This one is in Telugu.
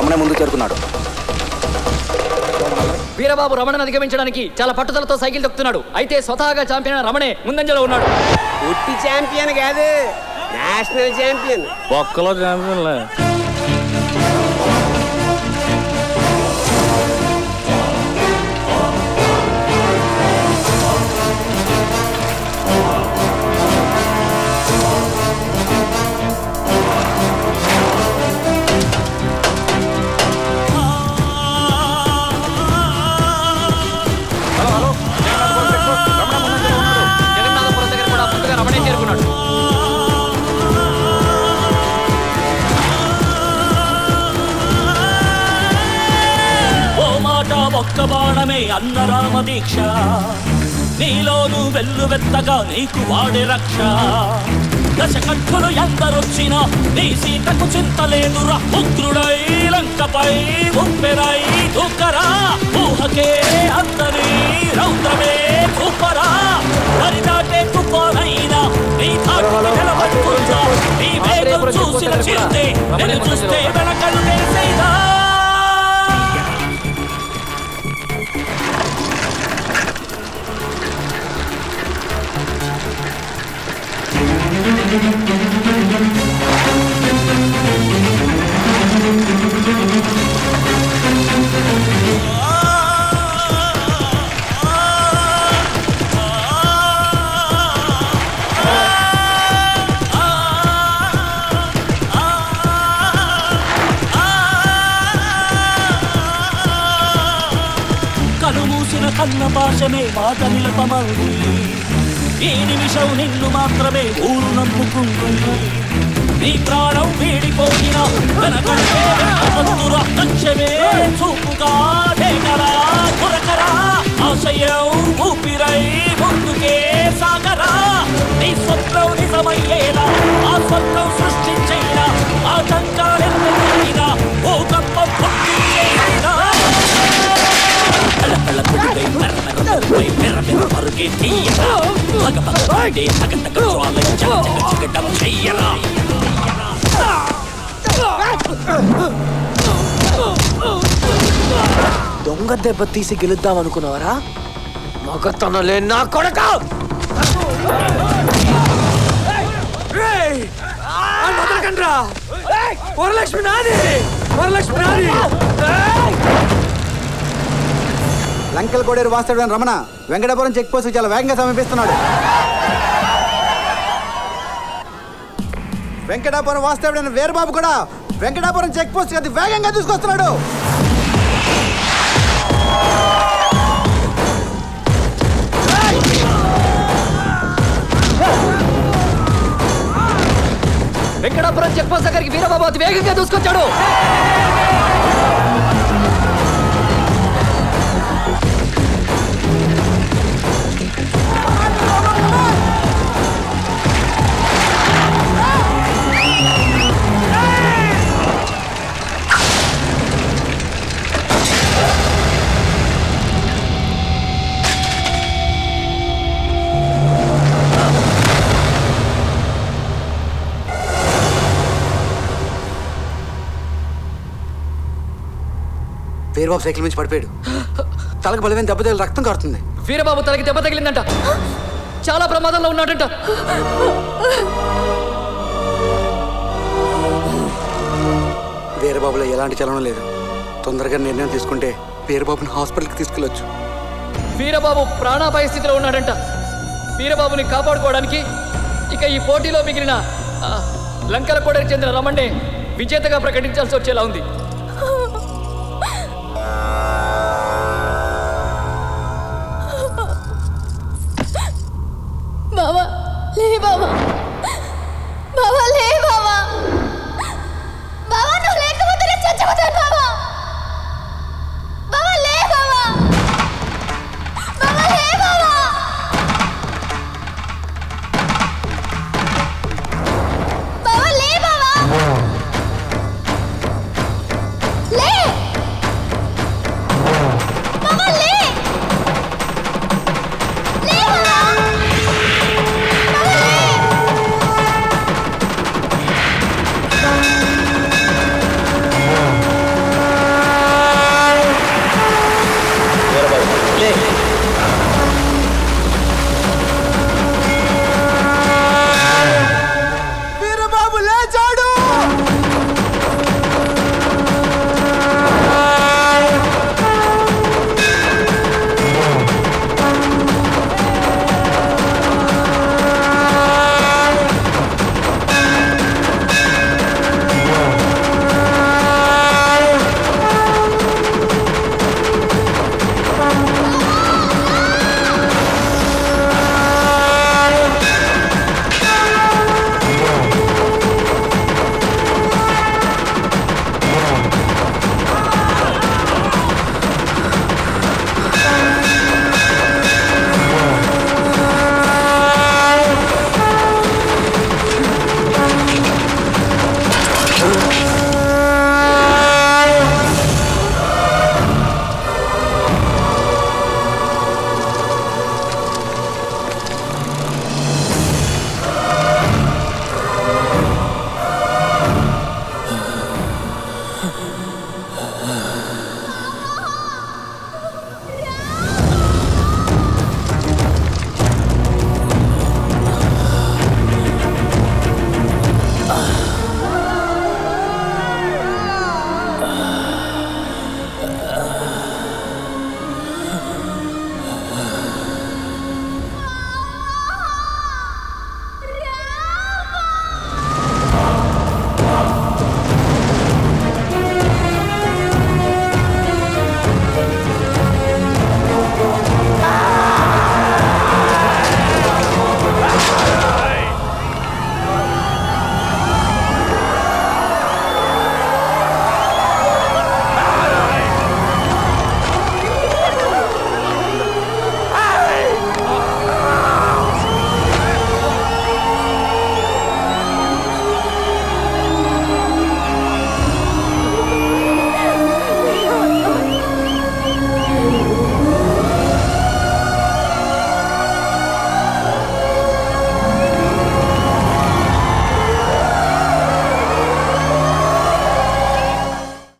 రమణ ముందు చేరుకున్నాడు. వీరబాబు రమణను అధిగమించడానికి చాలా పట్టుదలతో సైకిల్ తొక్కుతున్నాడు. అయితే స్వతహాగా ఛాంపియన్ రమణే ముందంజలో ఉన్నాడు. ఒట్టి ఛాంపియన్ కాదు, నేషనల్ ఛాంపియన్. బొక్కలో ఛాంపియన్లే. బాణమే అన్నరామ దీక్ష నీలోను వెల్లువెత్తగా నీకు వాడే రక్ష దశకట్టులు ఎందరొచ్చినా నీ సీతకు చింత లేదురా ఉగ్రుడై లంకపై ఉప్పెరై దూకరా ఊహకే అందరి రౌద్రమే కూపరా హరిదాటే తుఫానైనా నీ తాటికి నిలబడుతుందా నీ వేగం చూసిన చిరుతే నేను చూస్తే వెనకలు నేసేదా కనుమూసిన కన్న భాషమే మాట నిలపమౌని ఈ నిమిషం నిన్ను మాత్రమే ఊరు నమ్ముకుంటుంది నీ ప్రాణం వీడిపోయిన వెనకంటే వెనకదురా లక్ష్యమే చూపుగా దేగరా కొరకరా ఆశయం ఊపిరై ముందుకే సాగరా నీ స్వప్నం నిజమయ్యేలా ఆ స్వప్నం సృష్టించేలా ఆటంకాలెంతైనా ఓ గంపం పుట్టించేలా దొంగ దెబ్బ తీసి గెలుద్దాం అనుకున్నారా మగతనలే నా కొడక వరలక్ష్మి నాది వరలక్ష్మి నాది లంకల్ కోడేరు వాస్తాడు అని రమణ వెంకటాపురం చెక్ పోస్ట్ చాలా వేగంగా సమీపిస్తున్నాడు. వెంకటాపురం వాస్తాడు అని వీరబాబు కూడా వెంకటాపురం చెక్ పోస్ట్ అది వేగంగా తీసుకొస్తున్నాడు. వెంకటాపురం చెక్ పోస్ట్ దగ్గరికి వీరబాబు అది వేగంగా దూసుకొచ్చాడు. వీరబాబు సైకిల్ మించి పడిపోయాడు. తలకు బలమైన దెబ్బ తగిలి రక్తం కారుతుంది. వీరబాబు తలకి దెబ్బ తగిలిందంట, చాలా ప్రమాదంలో ఉన్నాడంట. వీరబాబులో ఎలాంటి చలనం లేదు, తొందరగా నిర్ణయం తీసుకుంటే వీరబాబుని హాస్పిటల్కి తీసుకెళ్లొచ్చు. వీరబాబు ప్రాణాపాయ స్థితిలో ఉన్నాడంట. వీరబాబుని కాపాడుకోవడానికి ఇక ఈ పోటీలో మిగిలిన లంకల కోడకు చెందిన రమణ్నే విజేతగా ప్రకటించాల్సి వచ్చేలా ఉంది. బాబా లే బాబా.